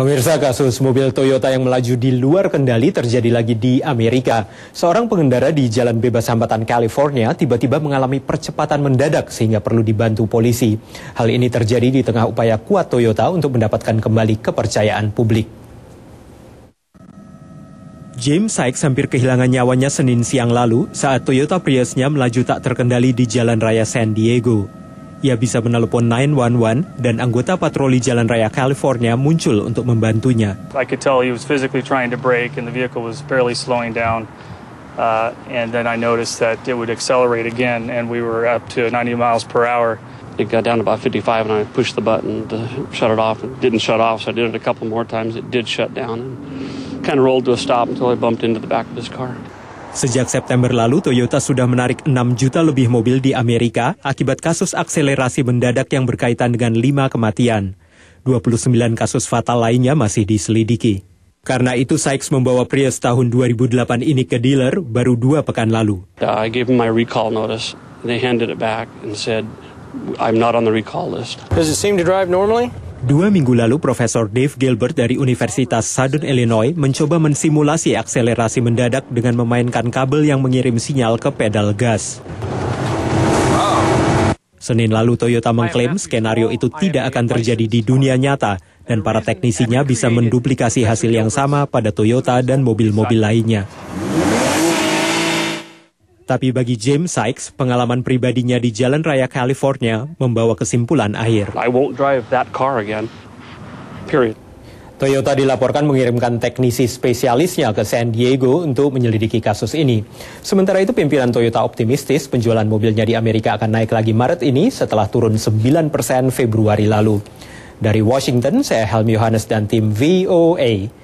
Pemirsa, kasus mobil Toyota yang melaju di luar kendali terjadi lagi di Amerika. Seorang pengendara di Jalan Bebas Hambatan California tiba-tiba mengalami percepatan mendadak sehingga perlu dibantu polisi. Hal ini terjadi di tengah upaya kuat Toyota untuk mendapatkan kembali kepercayaan publik. James Sykes hampir kehilangan nyawanya Senin siang lalu saat Toyota Prius-nya melaju tak terkendali di Jalan Raya San Diego. Ia bisa menelpon 911 dan anggota patroli Jalan Raya California muncul untuk membantunya. I could tell he was physically trying to brake and the vehicle was barely slowing down. And then I noticed that it would accelerate again and we were up to 90 miles per hour. It got down to about 55 and I pushed the button to shut it off. It didn't shut off, so I did it a couple more times. It did shut down. Kind of rolled to a stop until I bumped into the back of this car. Sejak September lalu, Toyota sudah menarik 6 juta lebih mobil di Amerika akibat kasus akselerasi mendadak yang berkaitan dengan 5 kematian. 29 kasus fatal lainnya masih diselidiki. Karena itu, Sykes membawa Prius tahun 2008 ini ke dealer baru 2 pekan lalu. I gave him my recall notice. They handed it back and said, I'm not on the recall list. Does it seem to drive normally? 2 minggu lalu, Profesor Dave Gilbert dari Universitas Southern Illinois mencoba mensimulasi akselerasi mendadak dengan memainkan kabel yang mengirim sinyal ke pedal gas. Senin lalu, Toyota mengklaim skenario itu tidak akan terjadi di dunia nyata dan para teknisinya bisa menduplikasi hasil yang sama pada Toyota dan mobil-mobil lainnya. Tapi bagi James Sykes, pengalaman pribadinya di Jalan Raya California membawa kesimpulan akhir. I won't drive that car again. Period. Toyota dilaporkan mengirimkan teknisi spesialisnya ke San Diego untuk menyelidiki kasus ini. Sementara itu, pimpinan Toyota optimistis penjualan mobilnya di Amerika akan naik lagi Maret ini setelah turun 9% Februari lalu. Dari Washington, saya Helmi Johannes dan tim VOA.